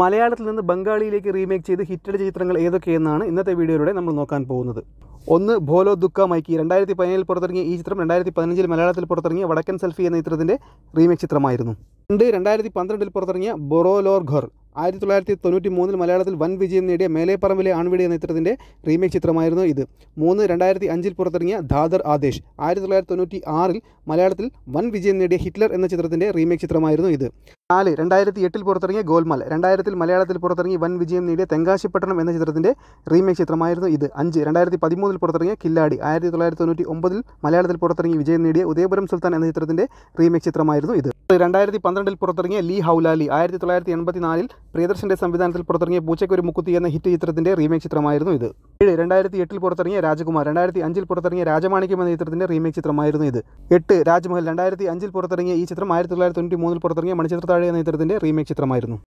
മലയാളത്തിൽ നിന്ന് ബംഗാളിയിലേക്ക് റീമേക്ക് ചെയ്ത് ഹിറ്റടിച്ച ചിത്രങ്ങൾ ഏതൊക്കെയെന്നാണ് ഇന്നത്തെ വീഡിയോയിലൂടെ നമ്മൾ നോക്കാൻ പോകുന്നത്. ഒന്ന് ഭോലോ ദുഃഖ മൈക്കി. 2017 പുറത്തിറങ്ങിയ ഈ ചിത്രം 2015 മലയാളത്തിൽ പുറത്തിറങ്ങിയ വടക്കൻ സെൽഫി എന്ന ചിത്രത്തിൻ്റെ റീമേക്ക് ചിത്രമായിരുന്നു. 2012 പുറത്തിറങ്ങിയ ബൊറോലോർ ഘർ. 1993 മലയാളത്തിൽ വൻ വിജയം നേടിയ മേലേപ്പറമ്പിലെ ആൺവീട് എന്ന ചിത്രത്തിൻ്റെ റീമേക്ക് ചിത്രമായിരുന്നു ഇത്. 2005 പുറത്തിറങ്ങിയ ദാദർ ആദേശ്. 1996 മലയാളത്തിൽ വൻ വിജയം നേടിയ ഹിറ്റ്ലർ എന്ന ചിത്രത്തിൻ്റെ റീമേക്ക് ചിത്രമായിരുന്നു ഇത്. 2008 പുറത്തിറങ്ങിയ ഗോൽമാൽ. 2000 മലയാളത്തിൽ പുറത്തിറങ്ങി വൻ വിജയം നേടിയ തെങ്കാശിപ്പട്ടണം എന്ന ചിത്രത്തിൻ്റെ റീമേക്ക് ചിത്രമായിരുന്നു ഇത്. 2013 പുറത്തിറങ്ങിയ കില്ലാടി. 1999 മലയാളത്തിൽ പുറത്തിറങ്ങി വിജയം നേടിയ ഉദയപുരം സുൽത്താൻ എന്ന ചിത്രത്തിൻ്റെ റീമേക്ക് ചിത്രമായിരുന്നു ഇത്. 2012 പുറത്തിറങ്ങിയ ലീ ഹൗലാലി. 1984 പ്രിയദർശൻ്റെ സംവിധാനത്തിൽ പുറത്തിറങ്ങിയ പൂച്ചക്കൊരു മുക്കുത്തി എന്ന ഹിറ്റ് ചിത്രത്തിൻ്റെ റീമേക്ക് ചിത്രമായിരുന്നു ഇത്. 2008 പുറത്തിറങ്ങിയ രാജകുമാർ. 2005 പുറത്തിറങ്ങിയ രാജമാണിക്യം എന്ന ചിത്രത്തിൻ്റെ റീമേക്ക് ചിത്രമായിരുന്നു ഇത്. 8 രാജ്മഹൽ. 2005 പുറത്തിറങ്ങിയ ഈ ചിത്രം 1993 പുറത്തിറങ്ങിയ മണിച്ചിത്രത്താഴ് എന്ന ചിത്രത്തിൻ്റെ റീമേക്ക് ചിത്രമായിരുന്നു.